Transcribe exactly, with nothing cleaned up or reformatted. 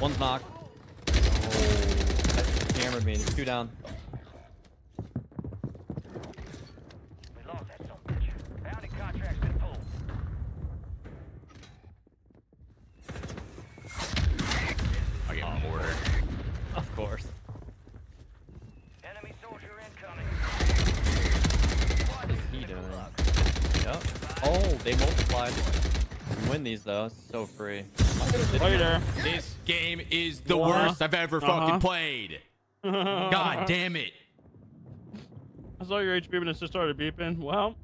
One's knocked. Oh, that hammered me. Two down. We lost that son of a bitch. Bounty contract's been pulled. I get oh. Mortared. Of course. Enemy soldier incoming. What is he doing? Yep. Oh, they multiplied. We win these though. It's so free. Later. This game is the uh-huh. worst I've ever uh-huh. fucking played. God damn it. I saw your H P when it just started beeping. Well.